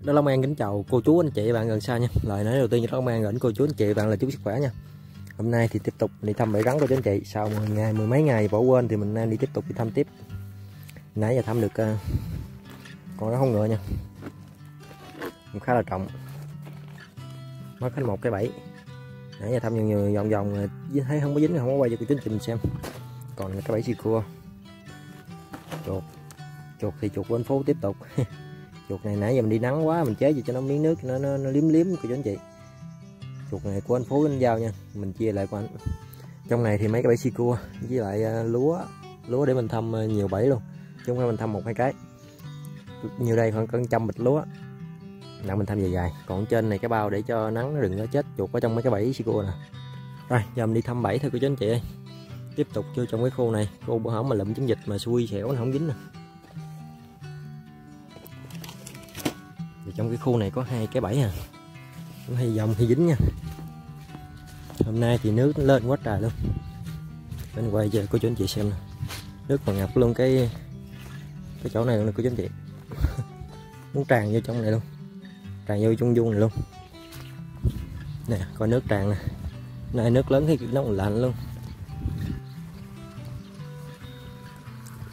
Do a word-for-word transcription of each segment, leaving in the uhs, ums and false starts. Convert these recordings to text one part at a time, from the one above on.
Đất Long An kính chào cô chú anh chị bạn gần xa nha. Lời nói đầu tiên Đất Long An gửi cô chú anh chị bạn là chúc sức khỏe nha. Hôm nay thì tiếp tục đi thăm bẫy rắn của chú anh chị. Sau mười ngày mười mấy ngày bỏ quên thì mình đang đi tiếp tục đi thăm tiếp. Nãy giờ thăm được uh, con rắn hổ ngựa nha, cũng khá là trọng, mất hết một cái bẫy. Nãy giờ thăm nhiều nhiều vòng vòng thấy không có dính, không có quay cho cô chú anh chị mình xem. Còn cái bẫy xì cua chuột, chuột thì chuột bên phố tiếp tục. Chuột này nãy giờ mình đi nắng quá mình chế gì cho nó miếng nước nó nó, nó liếm liếm của chú anh chị. Chuột này của anh Phú anh Giao nha, mình chia lại của anh. Trong này thì mấy cái bẫy si cua với lại lúa, lúa để mình thăm nhiều bẫy luôn, chứ không phải mình thăm một hai cái. Nhiều đây khoảng cỡ trăm bịch lúa là mình thăm dài dài. Còn trên này cái bao để cho nắng nó đừng có chết chuột ở trong mấy cái bẫy si cua nè. Rồi giờ mình đi thăm bẫy thôi của chú anh chị ơi. Tiếp tục vô trong cái khu này, khu bữa hổm mà lụm trứng vịt mà xui xẻo nó không dính nè. Thì trong cái khu này có hai cái bẫy à, cũng hy vọng thì dính nha. Hôm nay thì nước nó lên quá trời luôn, bên quay giờ cô chú anh chị xem nè, nước còn ngập luôn cái cái chỗ này luôn nè cô chú anh chị. Muốn tràn vô trong này luôn, tràn vô chung dung này luôn nè, coi nước tràn nè. Nay nước lớn thì nó còn lạnh luôn,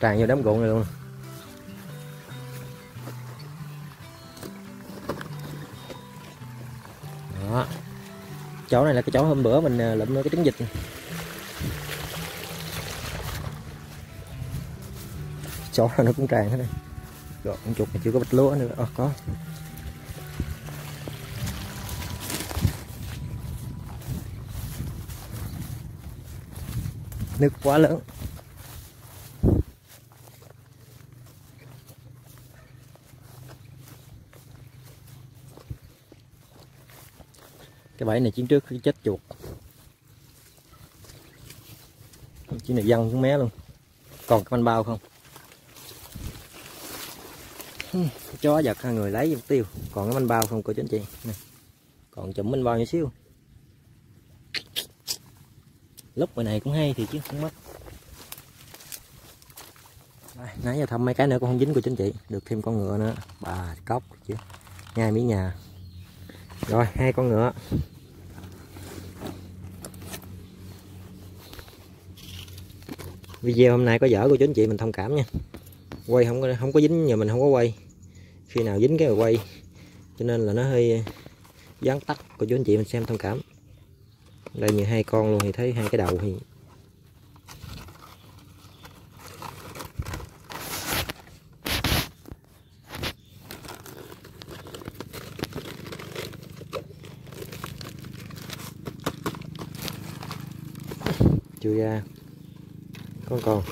tràn vô đám ruộng này luôn. Đó, chỗ này là cái chỗ hôm bữa mình lụm cái trứng vịt. Chỗ này nó cũng tràn hết đây. Rồi con chuột này chưa có bịch lúa nữa. Ờ, có. Nước quá lớn. Cái bẫy này chiến trước khi chết chuột chỉ này văng xuống mé luôn. Còn cái bánh bao không, chó giật hai người lấy tiêu. Còn cái bánh bao không cô chú anh chị nè. Còn chụm bánh bao nhỏ xíu. Lúc ngoài này cũng hay thì chứ không mất. Đây, nãy giờ thăm mấy cái nữa cũng không dính cô chú anh chị. Được thêm con ngựa nữa. Bà cóc chứ ngay miếng nhà. Rồi hai con ngựa. Video hôm nay có dở cô chú anh chị mình thông cảm nha. Quay không có không có dính, nhờ mình không có quay. Khi nào dính cái rồi quay. Cho nên là nó hơi gián tắt, cô chú anh chị mình xem thông cảm. Đây như hai con luôn thì thấy hai cái đầu thì ra con còn.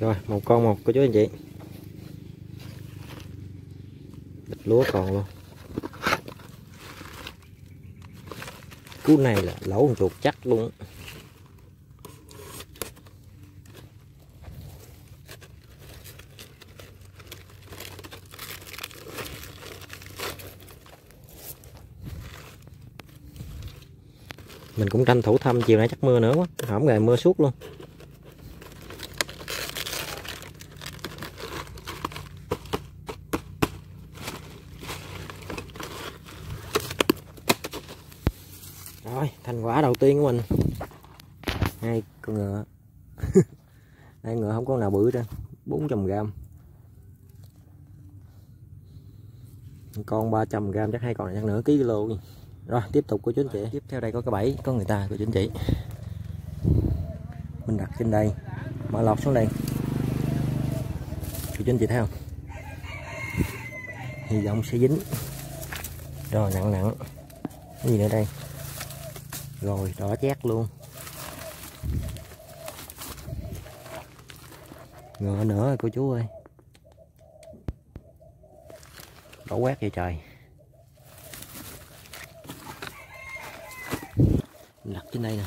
Rồi một con một cô chú anh chị. Bịch lúa còn luôn. Cú này là lẩu con chuột chắc luôn. Mình cũng tranh thủ thăm, chiều nay chắc mưa nữa quá, hổng ngày mưa suốt luôn. Rồi, thành quả đầu tiên của mình. Hai con ngựa. Hai ngựa không có nào bự ra, bốn trăm gam. Con ba trăm gam chắc hai con này chắc nửa ký kilo. Rồi tiếp tục của chú anh chị. Tiếp theo đây có cái bẫy có người ta của chú anh chị. Mình đặt trên đây, mở lọt xuống đây. Của chú anh chị thấy không? Hy vọng sẽ dính. Rồi nặng nặng. Cái gì nữa đây? Rồi đỏ chét luôn. Ngựa nữa rồi cô chú ơi. Đỏ quét vậy trời. Đặt trên đây nè. Đó,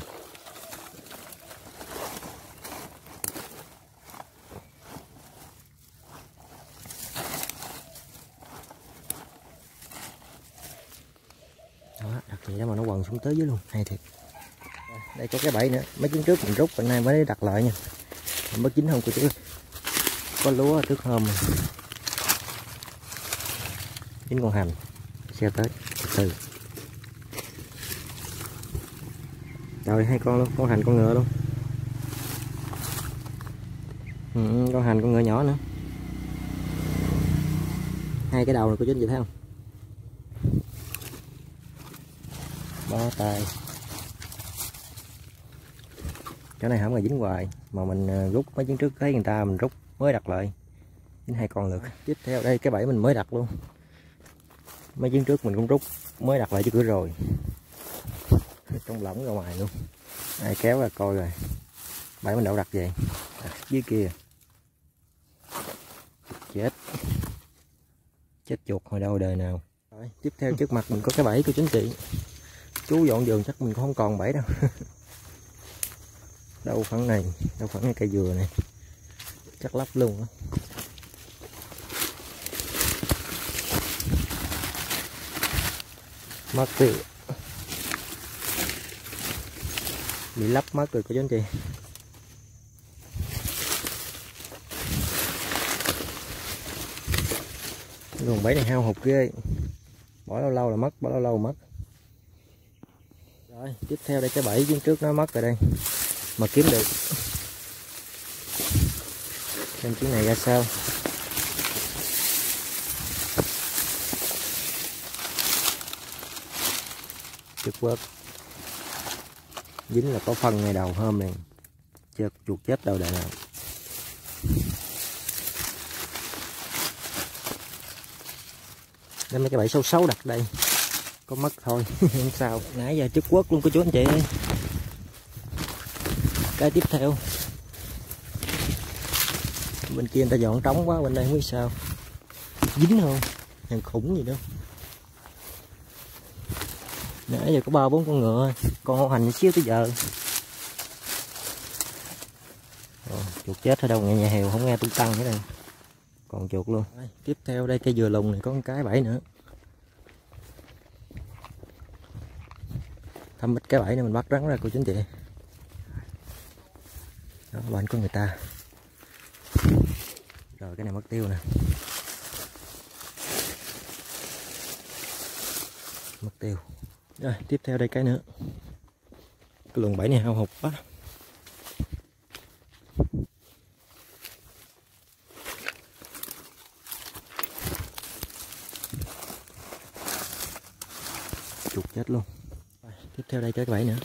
đặt vậy đó mà nó quằn xuống tới dưới luôn, hay thiệt. Đây có cái bẫy nữa, mấy chuyến trước mình rút, bữa nay mới đặt lại nha. Mới chín không cô chú. Có lúa trước hôm. chín con hành, xe tới từ rồi hai con luôn, con hành con ngựa luôn. Ừ, con hành con ngựa nhỏ nữa, hai cái đầu này cô chú anh chị thấy không, bó tay chỗ này không là dính hoài mà mình rút mấy chuyến trước thấy người ta mình rút mới đặt lại dính hai con lượt. Tiếp theo đây cái bẫy mình mới đặt luôn, mấy chuyến trước mình cũng rút mới đặt lại chứ cửa rồi, trong lỏng ra ngoài luôn, ai kéo ra coi rồi bẫy mình đậu đặt về à, dưới kia chết chết chuột hồi đâu đời nào. Rồi, tiếp theo trước mặt mình có cái bẫy của chính chị, chú dọn vườn chắc mình không còn bẫy đâu. Đâu khoảng này, đâu khoảng cái cây dừa này chắc lắp luôn đó. Mất tiêu, bị lắp mất rồi cô chú anh chị. Cái luồng bẫy này hao hụt ghê, bỏ lâu lâu là mất, bỏ lâu lâu là mất. Rồi tiếp theo đây cái bẫy trước nó mất rồi đây mà kiếm được, xem chuyến này ra sao. Chực quớt dính là có phân ngay đầu hôm này, chợt chuột chết đâu đại nào. Đây mấy cái bẫy sâu xấu đặt đây có mất thôi. Không sao, nãy giờ chực quớt luôn cô chú anh chị. Cái tiếp theo bên kia người ta dọn trống quá, bên đây không biết sao dính không, hàng khủng gì đâu. Nãy giờ có ba bốn con ngựa, con hổ hành xíu tới giờ. Rồi, chuột chết ở đâu nghe nhà heo không nghe tung tăng thế này, còn chuột luôn. Đây, tiếp theo đây cây dừa lùng này có một cái bẫy nữa, thăm ít cái bẫy này mình bắt rắn ra cô chú anh chị. Đó, bánh của người ta. Rồi cái này mất tiêu nè, mất tiêu. Rồi tiếp theo đây cái nữa, cái luồng bẫy này hao hụt quá. Chuột chết luôn. Rồi, tiếp theo đây cái bẫy nữa,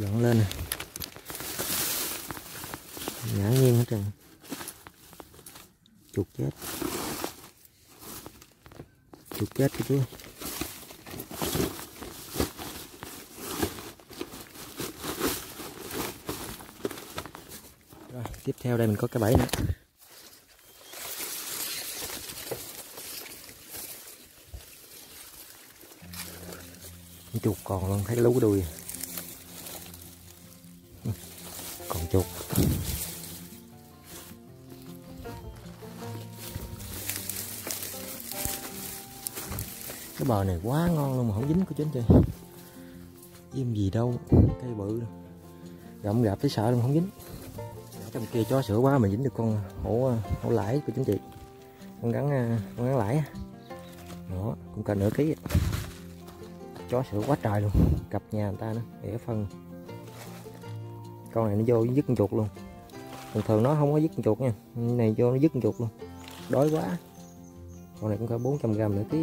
dọn lên nè, ngã nghiêng hết trơn, chuột chết, chuột chết cái chú. Rồi tiếp theo đây mình có cái bẫy nữa, cái chuột còn luôn, thấy cái lú đuôi còn chuột. Cái bờ này quá ngon luôn mà không dính của chính chị, im gì đâu, cây bự gặm gạp thấy sợ luôn không dính. Ở trong kia chó sữa quá mà dính được con hổ hổ lãi của chính chị, con rắn con rắn lãi đó, cũng cả nửa ký. Chó sữa quá trời luôn, cặp nhà người ta nữa, để phân. Con này nó vô dứt con chuột luôn, thường thường nó không có dứt con chuột nha, này vô nó dứt con chuột luôn, đói quá. Con này cũng có bốn trăm gam nữa tí,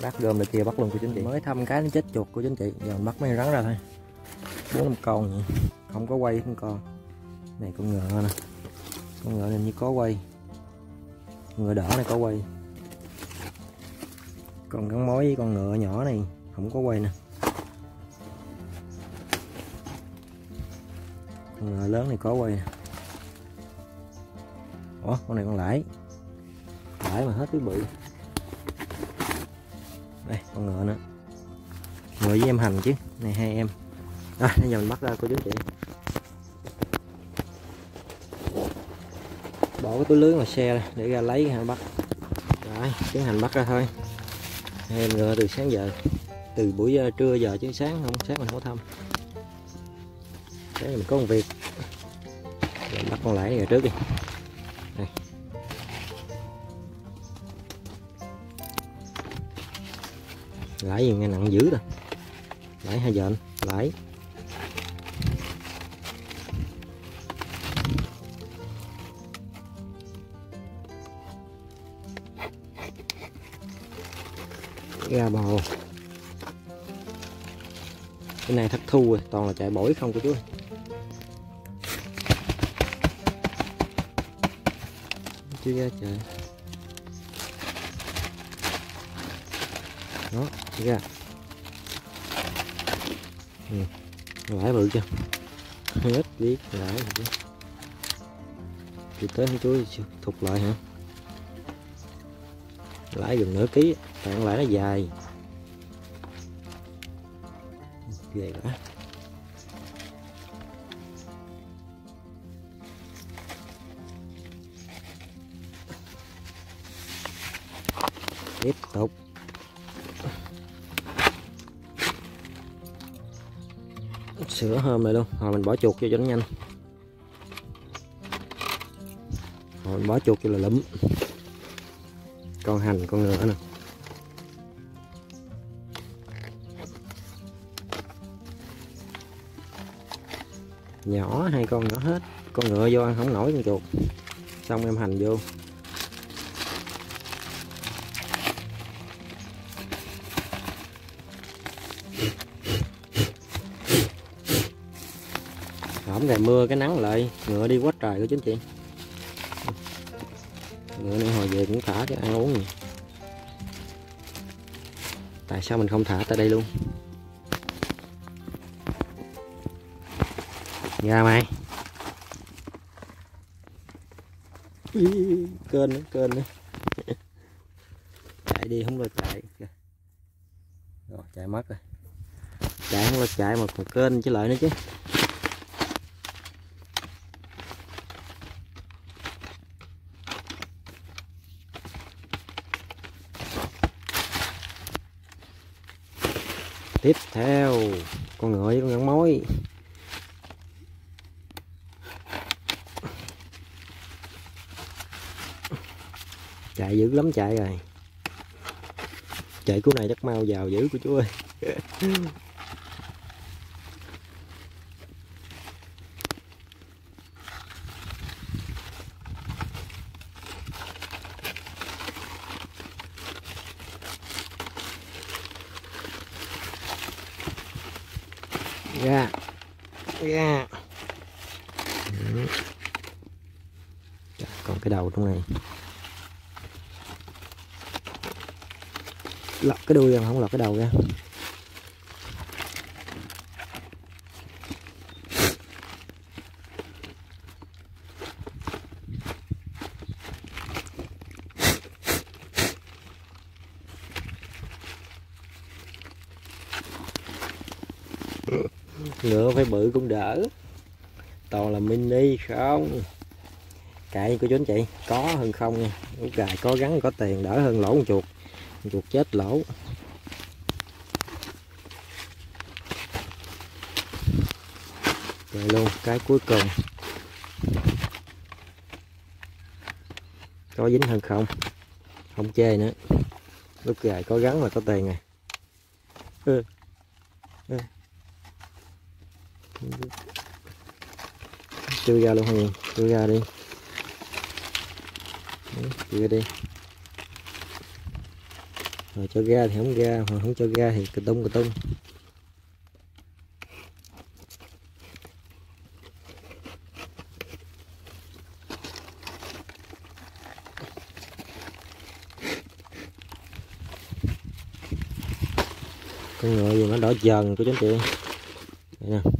bác gom lại kia bắt luôn của chính chị. Mới thăm cái nó chết chuột của chính chị, giờ mình bắt mấy rắn ra thôi, bốn năm con vậy. Không có quay không con này, con ngựa nè, con ngựa này như có quay, ngựa đỏ này có quay, còn con mối với con ngựa nhỏ này không có quay nè. Con ngựa lớn này có quay nè. Ủa con này con lãi, lãi mà hết cái bự. Đây con ngựa nữa, ngựa với em hành chứ, này hai em. Rồi bây giờ mình bắt ra cô chú chị, bỏ cái túi lưới ngoài xe để ra lấy hả bắt. Rồi tiến hành bắt ra thôi, hai em ngựa từ sáng giờ, từ buổi giờ, trưa giờ chứ sáng không, sáng mình không có thăm. Cái này mình có một việc Để em bắt con lái này ở trước đi. Đây. Lái gì nghe nặng dữ rồi. Lái hai dọn, lái. Ra bò. Cái này thất thu rồi, toàn là chạy bổi không cô chú ơi. Chưa ra chạy. Đó, ra. Ừ, lãi bự chưa? Hết biết lãi chứ. Thì tới chú thục lại hả? Lãi gần nửa ký, còn lãi nó dài. Vậy đó. Tiếp tục. Sữa hôm này luôn, hồi mình bỏ chuột vô cho nó nhanh. Hồi mình bỏ chuột vô là lụm. Con hành, con ngựa nè. Nhỏ hai con nhỏ hết, con ngựa vô ăn không nổi con chuột. Xong em hành vô. Hổng ngày mưa cái nắng lại, ngựa đi quá trời của chính chị. Ngựa này hồi về cũng thả cái ăn uống gì. Tại sao mình không thả tới đây luôn? Ra mày. Kênh nữa, kênh nữa. Chạy đi không lo chạy. Rồi chạy mất rồi. Chạy không lo chạy mà còn kênh chứ lợi nữa chứ. Tiếp theo con ngựa với con ngắn mối. Chạy dữ lắm, chạy rồi. Chạy cú này chắc mau vào dữ của chú ơi. Ra ra. Còn cái đầu trong này lọt cái đuôi, không lọt cái đầu ra. Ngựa phải bự cũng đỡ, toàn là mini không. Kệ cô chú anh chị, có hơn không nha. Lúc gài có gắn có tiền đỡ hơn lỗ con chuột. Chuột chết lỗ. Rồi luôn cái cuối cùng. Có dính hơn không? Không chê nữa. Lúc gài có gắn là có tiền này. Ừ. Ừ. Chui ra luôn hả? Chui ra đi. Chui ra đi. Rồi cho ra thì không ra, rồi không cho ra thì cứ tung cứ tung. Con ngựa gì nó đỏ dần của chú anh chị. Đây nè.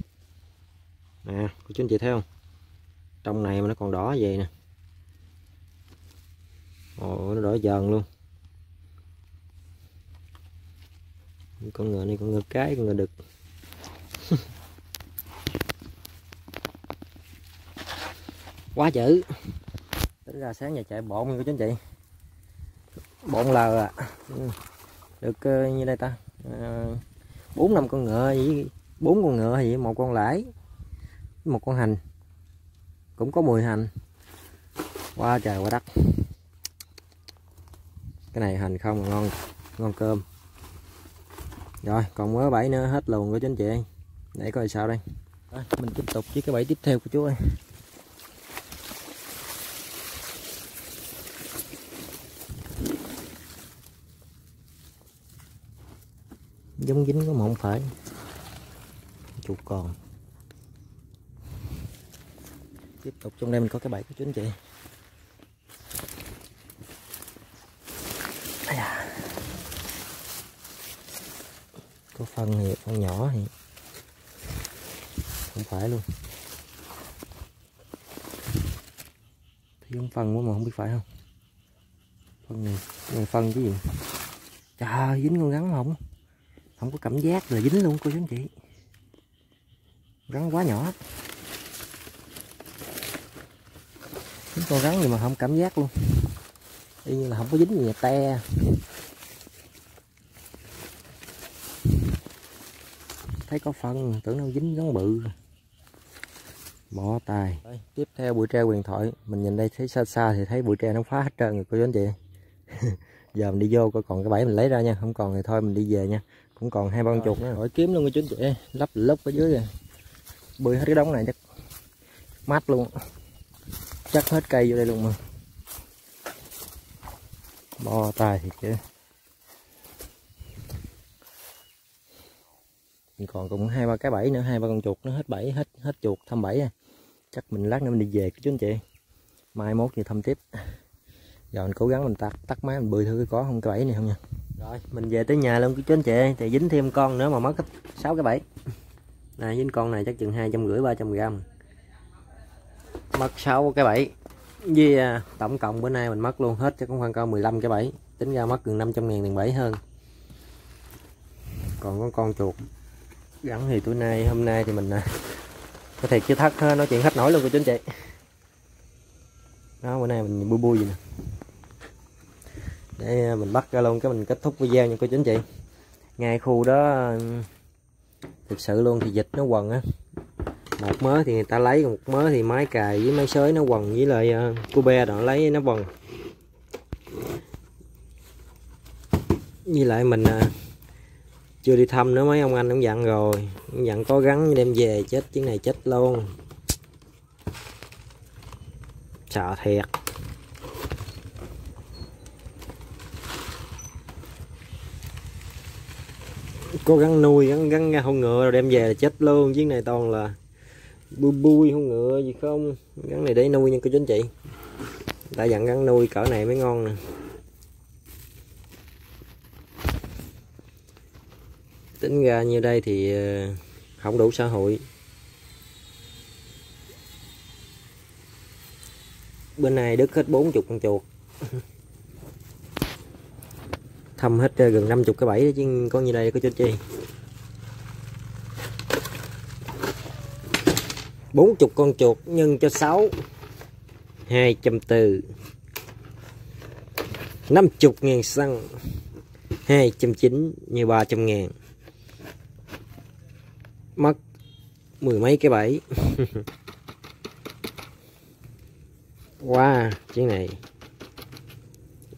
Nè, của chú anh chị thấy không? Trong này mà nó còn đỏ vậy nè. Ồ, nó đỏ dần luôn. Con ngựa này con ngựa cái, con ngựa đực. Quá dữ. Tính ra sáng giờ chạy bộn nha cô chú anh chị. Bộn lờ à. Được như đây ta. Bốn năm con ngựa, bốn con ngựa gì, một con lãi, một con hành. cũng có mùi hành quá trời quá đất. Cái này hành không ngon, ngon cơm. Rồi còn mớ bẫy nữa hết luồng của chú anh chị, để coi sao đây. Rồi, mình tiếp tục với cái bẫy tiếp theo của chú ơi. Giống dính có mà không phải chuột còn. Tiếp tục trong đây mình có cái bẫy của chú anh chị. Có phân thì con nhỏ thì không phải luôn, thiếu phân quá mà không biết phải không. Phân này, này phân cái gì, trời dính con rắn không, không có cảm giác là dính luôn cô chú anh chị. Rắn quá nhỏ, dính con rắn gì mà không cảm giác luôn, y như là không có dính gì, te. Thấy có phân tưởng đâu dính rắn bự, bỏ tài. Tiếp theo bụi tre huyền thoại, mình nhìn đây thấy xa xa thì thấy bụi tre nó phá hết trơn rồi cô chú anh chị. Giờ mình đi vô coi còn cái bẫy mình lấy ra nha, không còn thì thôi mình đi về nha. Cũng còn hai ba con chuột nữa, hỏi kiếm luôn cô chú anh chị, lấp lấp ở dưới kìa, bươi hết cái đống này chắc mát luôn, chắc hết cây vô đây luôn mà. Bỏ tài thiệt chứ. Mình còn cũng hai ba cái bẫy nữa, hai ba con chuột nó hết bẫy, hết hết chuột thăm bẫy à. Chắc mình lát nữa mình đi về chú anh chị, mai mốt thì thăm tiếp. Giờ mình cố gắng mình tắt tắt máy mình bươi thử có không cái bẫy này không nha. Rồi mình về tới nhà luôn chú anh chị, thì dính thêm con nữa mà mất hết sáu cái bẫy này. Dính con này chắc chừng hai trăm rưỡi ba trăm gram, mất sáu cái bẫy với yeah. Tổng cộng bữa nay mình mất luôn hết chắc cũng khoảng cao mười lăm cái bẫy, tính ra mất gần năm trăm ngàn tiền bẫy hơn. Còn có con chuột rắn thì tối nay hôm nay thì mình có thiệt chứ thất ha, nói chuyện hết nổi luôn cô chú anh chị. Đó bữa nay mình bui bui gì nè, để mình bắt ra luôn cái mình kết thúc video nha cô chú anh chị. Ngay khu đó thực sự luôn thì vịt nó quần á, một mớ thì người ta lấy, một mớ thì máy cài với máy sới nó quần, với lại cô be đó lấy nó quần, với lại mình chưa đi thăm nữa. Mấy ông anh cũng dặn rồi, cũng dặn có gắn đem về chết chứ này chết luôn, sợ thiệt. Có gắn nuôi gắn gắn ra hông ngựa rồi đem về là chết luôn, chứ này toàn là bui bui hông ngựa gì không. Gắn này để nuôi nha cô chú anh chị, đã dặn gắn nuôi cỡ này mới ngon nè. Tính ra như đây thì không đủ xã hội. Bữa nay đứt hết bốn mươi con chuột, thăm hết gần năm mươi cái bẫy chứ có như đây có chết chi. Bốn mươi con chuột nhân cho sáu, hai trăm bốn mươi, năm mươi ngàn xăng, hai trăm chín mươi như ba trăm ngàn, mất mười mấy cái bẫy. Wow, chiếc này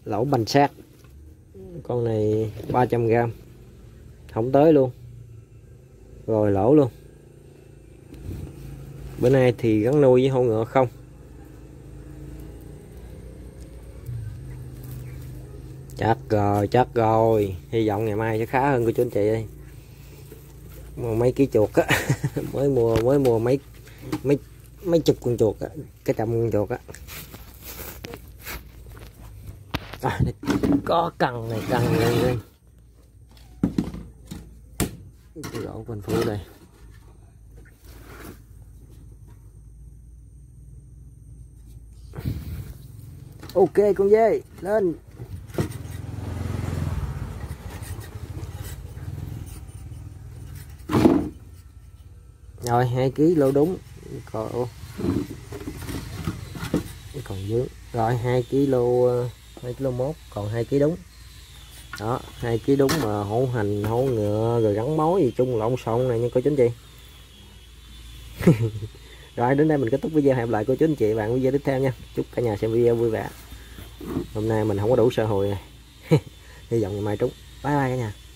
lẩu banh xác, con này ba trăm gram không tới luôn, rồi lỗ luôn. Bữa nay thì gắn nuôi với hổ ngựa không. Chắc rồi, chắc rồi, hy vọng ngày mai sẽ khá hơn của chú anh chị đây. Mua mấy ký chuột á, mới mua mới mua mấy mấy mấy chục con chuột á, cái trăm con chuột á. À, có cần này cần này đây. Cái gỗ bên phía đây. Ok con dê, lên. Rồi hai ký lô đúng. Còn, còn dưới. Rồi hai ký lô, hai ký lô mốt, còn hai ký đúng. Đó, hai ký đúng mà hổ hành, hổ ngựa rồi gắn mối gì chung lộn xộn này nha cô chú anh chị. Rồi đến đây mình kết thúc video, hẹn gặp lại cô chú anh chị bạn video tiếp theo nha. Chúc cả nhà xem video vui vẻ. Hôm nay mình không có đủ sơ hồi này. Hy vọng ngày mai trúng. Bye bye cả nhà.